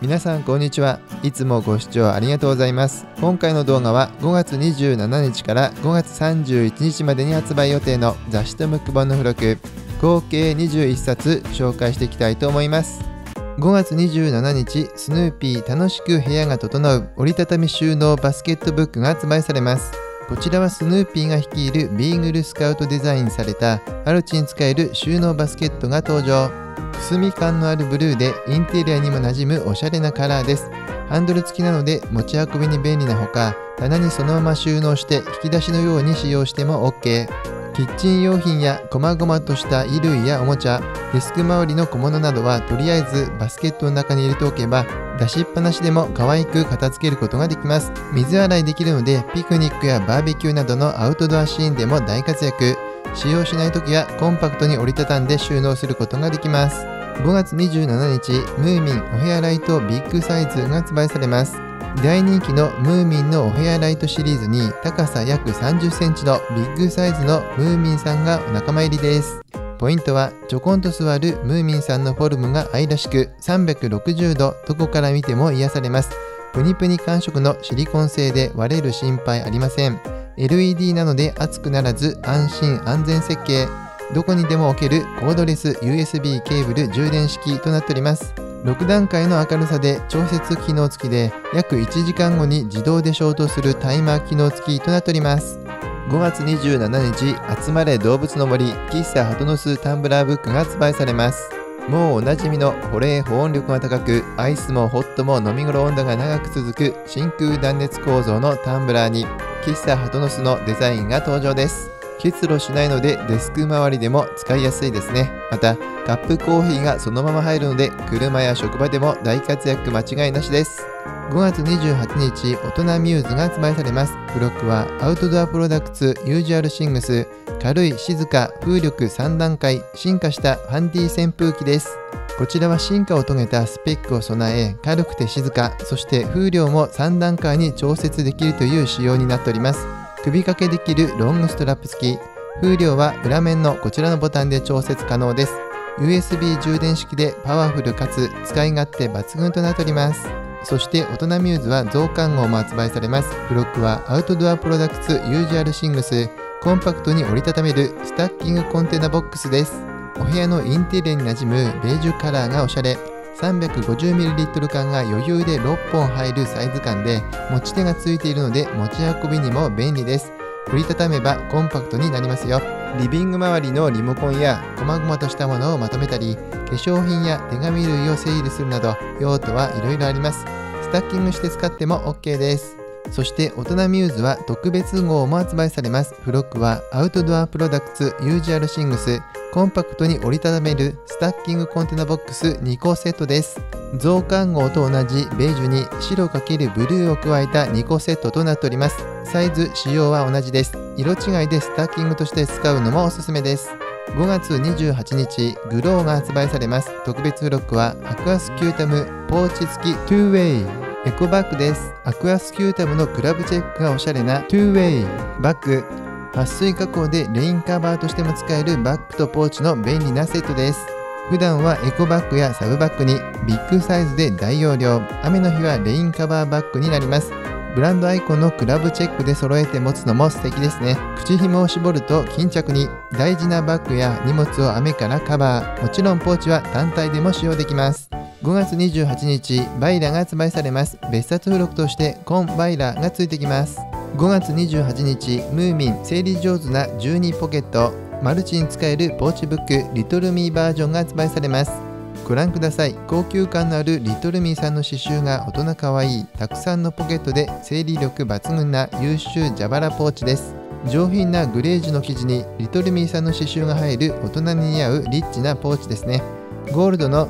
皆さんこんにちは。いつもご視聴ありがとうございます。今回の動画は5月27日から5月31日までに発売予定の雑誌とムック本の付録合計21冊紹介していきたいと思います。5月27日スヌーピー楽しく部屋が整う折りたたみ収納バスケットブックが発売されます。こちらはスヌーピーが率いるビーグルスカウトデザインされたマルチに使える収納バスケットが登場。くすみ感のあるブルーでインテリアにも馴染むおしゃれなカラーです。ハンドル付きなので持ち運びに便利なほか、棚にそのまま収納して引き出しのように使用しても OK。 キッチン用品や細々とした衣類やおもちゃ、デスク周りの小物などはとりあえずバスケットの中に入れておけば出しっぱなしでも可愛く片付けることができます。水洗いできるのでピクニックやバーベキューなどのアウトドアシーンでも大活躍。使用しない時はコンパクトに折りたたんで収納することができます。5月27日、ムーミンお部屋ライトビッグサイズが発売されます。大人気のムーミンのお部屋ライトシリーズに高さ約30センチのビッグサイズのムーミンさんがお仲間入りです。ポイントはちょこんと座るムーミンさんのフォルムが愛らしく360度どこから見ても癒されます。プニプニ感触のシリコン製で割れる心配ありません。LED なので熱くならず安心安全設計。どこにでも置けるコードレス USB ケーブル充電式となっております。6段階の明るさで調節機能付きで約1時間後に自動で消灯するタイマー機能付きとなっております。5月27日集まれ動物の森喫茶鳩の巣タンブラーブックが発売されます。もうおなじみの保冷保温力が高くアイスもホットも飲み頃温度が長く続く真空断熱構造のタンブラーに喫茶鳩の巣のデザインが登場です。結露しないのでデスク周りでも使いやすいですね。またカップコーヒーがそのまま入るので車や職場でも大活躍間違いなしです。5月28日大人ミューズが発売されます。付録はアウトドアプロダクツユージュアルシングス軽い静か風力3段階進化したハンディ扇風機です。こちらは進化を遂げたスペックを備え軽くて静か、そして風量も3段階に調節できるという仕様になっております。首掛けできるロングストラップ付き、風量は裏面のこちらのボタンで調節可能です。 USB 充電式でパワフルかつ使い勝手抜群となっております。そして大人ミューズは増刊号も発売されます。付録はアウトドアプロダクツユージュアルシングスコンパクトに折りたためるスタッキングコンテナボックスです。お部屋のインテリアに馴染むベージュカラーがおしゃれ。 350ml 缶が余裕で6本入るサイズ感で持ち手がついているので持ち運びにも便利です。折りたためばコンパクトになりますよ。リビング周りのリモコンや細々としたものをまとめたり、化粧品や手紙類を整理するなど用途はいろいろあります。スタッキングして使っても OK です。そして大人ミューズは特別号も発売されます。付録はアウトドアプロダクツユージュアルシングスコンパクトに折りたためるスタッキングコンテナボックス2個セットです。増刊号と同じベージュに白×ブルーを加えた2個セットとなっております。サイズ仕様は同じです。色違いでスタッキングとして使うのもおすすめです。5月28日グローが発売されます。特別付録はアクアスキュータムポーチ付き 2wayエコバッグです。アクアスキュータムのクラブチェックがおしゃれな 2way バッグ。撥水加工でレインカバーとしても使えるバッグとポーチの便利なセットです。普段はエコバッグやサブバッグにビッグサイズで大容量、雨の日はレインカバーバッグになります。ブランドアイコンのクラブチェックで揃えて持つのも素敵ですね。口ひもを絞ると巾着に。大事なバッグや荷物を雨からカバー、もちろんポーチは単体でも使用できます。5月28日バイラが発売されます。別冊付録としてコンバイラがついてきます。5月28日ムーミン整理上手な12ポケットマルチに使えるポーチブックリトルミーバージョンが発売されます。ご覧ください。高級感のあるリトルミーさんの刺繍が大人かわいい。たくさんのポケットで整理力抜群な優秀蛇腹ポーチです。上品なグレージュの生地にリトルミーさんの刺繍が入る大人に似合うリッチなポーチですね。ゴールドの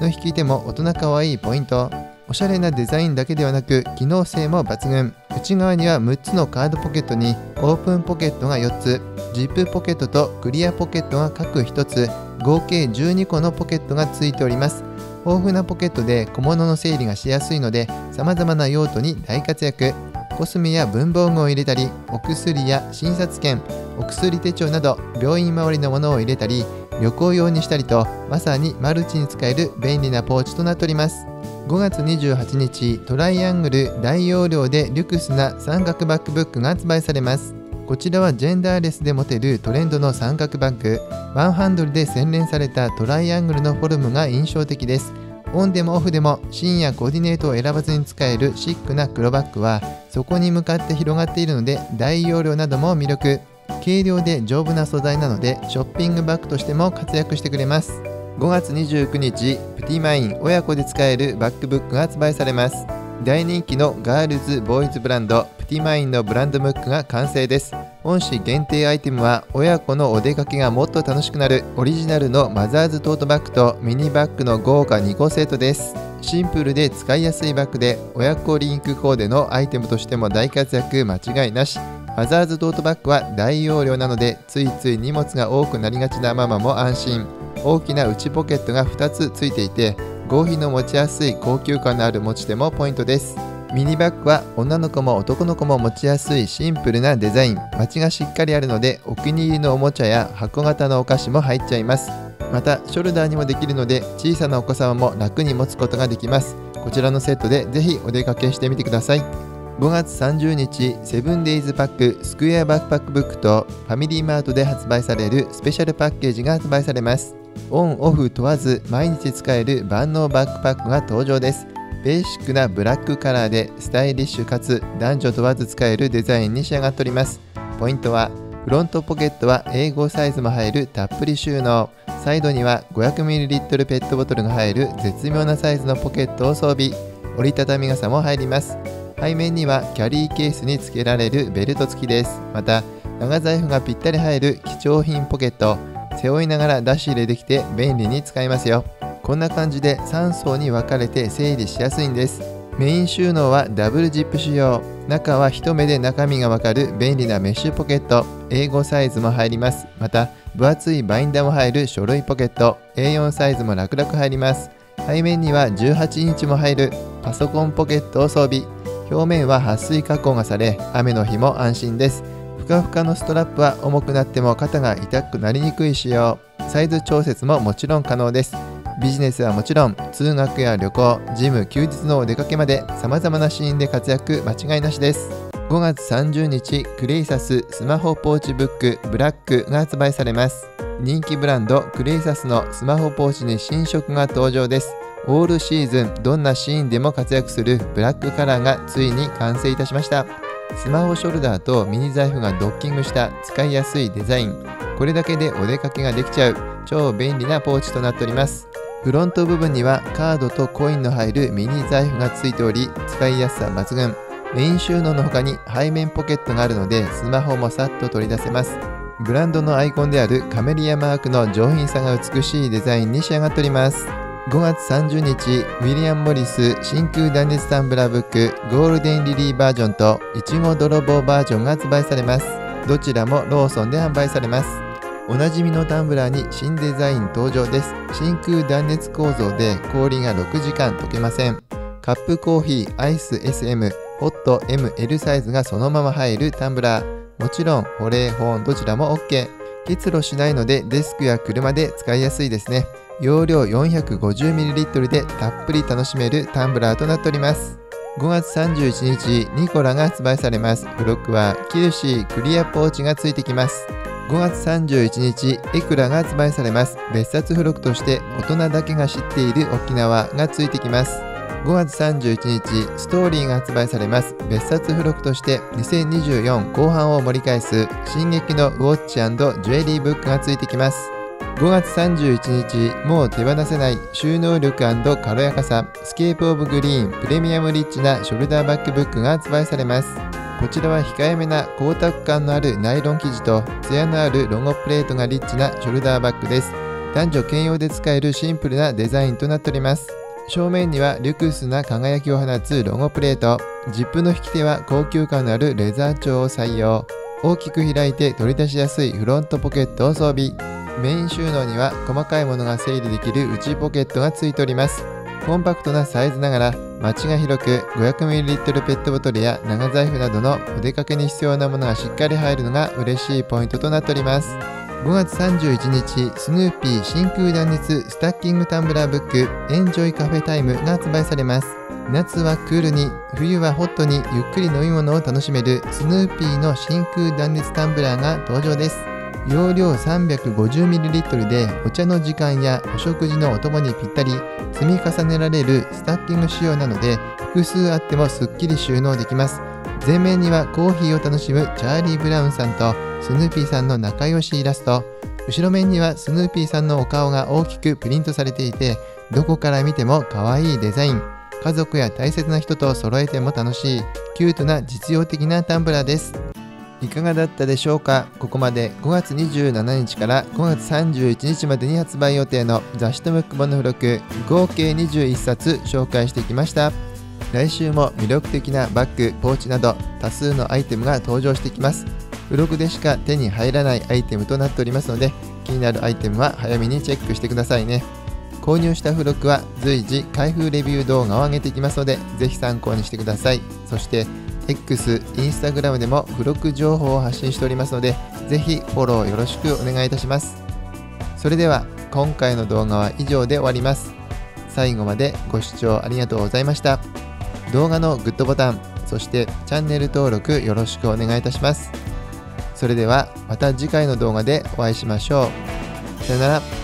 の引き手も大人かわいいポイント。おしゃれなデザインだけではなく機能性も抜群。内側には6つのカードポケットにオープンポケットが4つ、ジップポケットとクリアポケットが各1つ、合計12個のポケットがついております。豊富なポケットで小物の整理がしやすいのでさまざまな用途に大活躍。コスメや文房具を入れたり、お薬や診察券、お薬手帳など病院周りのものを入れたり旅行用にしたりと、まさにマルチに使える便利なポーチとなっております。5月28日、トライアングル大容量でリュクスな三角バックブックが発売されます。こちらはジェンダーレスで持てるトレンドの三角バッグ。ワンハンドルで洗練されたトライアングルのフォルムが印象的です。オンでもオフでもシーンやコーディネートを選ばずに使えるシックな黒バッグは、そこに向かって広がっているので大容量なども魅力。軽量で丈夫な素材なのでショッピングバッグとしても活躍してくれます。5月29日、プティマイン親子で使えるバックブックが発売されます。大人気のガールズボーイズブランド、プティマインのブランドブックが完成です。本誌限定アイテムは、親子のお出かけがもっと楽しくなるオリジナルのマザーズトートバッグとミニバッグの豪華2個セットです。シンプルで使いやすいバッグで、親子リンクコーデのアイテムとしても大活躍間違いなし。マザーズトートバッグは大容量なので、ついつい荷物が多くなりがちなママも安心。大きな内ポケットが2つついていて、合皮の持ちやすい高級感のある持ち手もポイントです。ミニバッグは女の子も男の子も持ちやすいシンプルなデザイン、マチがしっかりあるので、お気に入りのおもちゃや箱型のお菓子も入っちゃいます。またショルダーにもできるので、小さなお子様も楽に持つことができます。こちらのセットでぜひお出かけしてみてください。5月30日、セブンデイズパックスクエアバックパックブックとファミリーマートで発売されるスペシャルパッケージが発売されます。オンオフ問わず毎日使える万能バックパックが登場です。ベーシックなブラックカラーでスタイリッシュかつ男女問わず使えるデザインに仕上がっております。ポイントは、フロントポケットは A5 サイズも入るたっぷり収納、サイドには 500ml ペットボトルが入る絶妙なサイズのポケットを装備、折りたたみ傘も入ります。背面にはキャリーケースに付けられるベルト付きです。また長財布がぴったり入る貴重品ポケット、背負いながら出し入れできて便利に使えますよ。こんな感じで3層に分かれて整理しやすいんです。メイン収納はダブルジップ仕様、中は一目で中身が分かる便利なメッシュポケット、A5 サイズも入ります。また分厚いバインダーも入る書類ポケット、A4 サイズも楽々入ります。背面には18インチも入るパソコンポケットを装備、表面は撥水加工がされ、雨の日も安心です。ふかふかのストラップは重くなっても肩が痛くなりにくい仕様、サイズ調節ももちろん可能です。ビジネスはもちろん、通学や旅行、ジム、休日のお出かけまで様々なシーンで活躍間違いなしです。5月30日、クレイサススマホポーチブックブラックが発売されます。人気ブランドクレイサスのスマホポーチに新色が登場です。オールシーズン、どんなシーンでも活躍するブラックカラーがついに完成いたしました。スマホショルダーとミニ財布がドッキングした使いやすいデザイン、これだけでお出かけができちゃう超便利なポーチとなっております。フロント部分にはカードとコインの入るミニ財布がついており、使いやすさ抜群。メイン収納の他に背面ポケットがあるので、スマホもさっと取り出せます。ブランドのアイコンであるカメリアマークの上品さが美しいデザインに仕上がっております。5月30日、ウィリアム・モリス真空断熱タンブラーブックゴールデンリリーバージョンといちご泥棒バージョンが発売されます。どちらもローソンで販売されます。おなじみのタンブラーに新デザイン登場です。真空断熱構造で氷が6時間溶けません。カップコーヒー、アイス SM、ホット ML サイズがそのまま入るタンブラー、もちろん保冷保温どちらも OK、 結露しないのでデスクや車で使いやすいですね。容量 450ml でたっぷり楽しめるタンブラーとなっております。5月31日、ニコラが発売されます。ブロックはキルシークリアポーチがついてきます。5月31日、エクラが発売されます。別冊付録として大人だけが知っている沖縄がついてきます。5月31日、ストーリーが発売されます。別冊付録として2024後半を盛り返す進撃のウォッチ&ジュエリーブックがついてきます。5月31日、もう手放せない収納力&軽やかさ、スケープオブグリーンプレミアムリッチなショルダーバックブックが発売されます。こちらは控えめな光沢感のあるナイロン生地とツヤのあるロゴプレートがリッチなショルダーバッグです。男女兼用で使えるシンプルなデザインとなっております。正面にはリュクスな輝きを放つロゴプレート、ジップの引き手は高級感のあるレザー調を採用、大きく開いて取り出しやすいフロントポケットを装備、メイン収納には細かいものが整理できる内ポケットがついております。コンパクトなサイズながら街が広く 500ml ペットボトルや長財布などのお出かけに必要なものがしっかり入るのが嬉しいポイントとなっております。5月31日、スヌーピー真空断熱スタッキングタンブラーブックエンジョイカフェタイムが発売されます。夏はクールに、冬はホットにゆっくり飲み物を楽しめるスヌーピーの真空断熱タンブラーが登場です。容量 350ml でお茶の時間やお食事のお供にぴったり、積み重ねられるスタッキング仕様なので複数あってもすっきり収納できます。前面にはコーヒーを楽しむチャーリー・ブラウンさんとスヌーピーさんの仲良しイラスト、後ろ面にはスヌーピーさんのお顔が大きくプリントされていて、どこから見ても可愛いデザイン。家族や大切な人と揃えても楽しいキュートな実用的なタンブラーです。いかがだったでしょうか。ここまで5月27日から5月31日までに発売予定の雑誌とムック本の付録合計21冊紹介してきました。来週も魅力的なバッグ、ポーチなど多数のアイテムが登場してきます。付録でしか手に入らないアイテムとなっておりますので、気になるアイテムは早めにチェックしてくださいね。購入した付録は随時開封レビュー動画を上げていきますので、ぜひ参考にしてください。そして X、Instagram でも付録情報を発信しておりますので、ぜひフォローよろしくお願いいたします。それでは今回の動画は以上で終わります。最後までご視聴ありがとうございました。動画のグッドボタン、そしてチャンネル登録よろしくお願いいたします。それではまた次回の動画でお会いしましょう。さよなら。